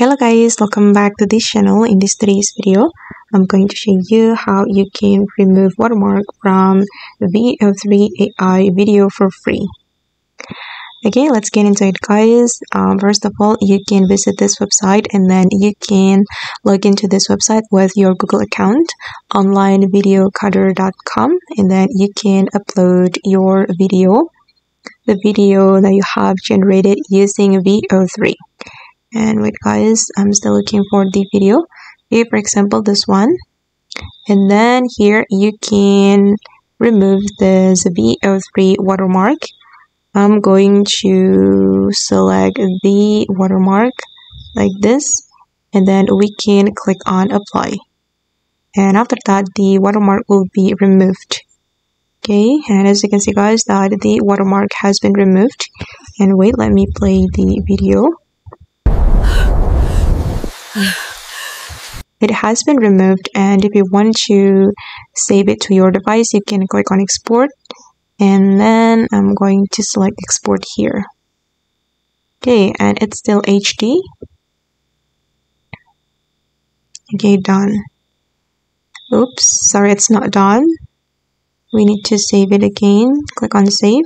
Hello guys, welcome back to this channel. In this today's video, I'm going to show you how you can remove watermark from Veo 3 AI video for free. Okay, let's get into it guys. First of all, you can visit this website and then you can log into this website with your Google account, onlinevideocutter.com, and then you can upload your video, the video that you have generated using Veo 3. And wait guys, I'm still looking for the video. Here, for example, this one. And then here you can remove this Veo 3 watermark. I'm going to select the watermark like this, and then we can click on apply. And after that, the watermark will be removed. Okay, and as you can see guys, that the watermark has been removed. And wait, let me play the video. It has been removed, and if you want to save it to your device, you can click on export, and then I'm going to select export here. Okay, and it's still HD. Okay, done. Oops, sorry, it's not done. We need to save it again. Click on save,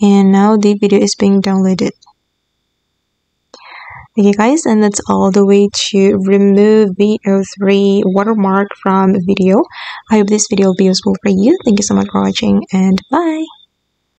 and now the video is being downloaded. Okay guys, and that's all the way to remove Veo 3 watermark from video. I hope this video will be useful for you. Thank you so much for watching, and bye!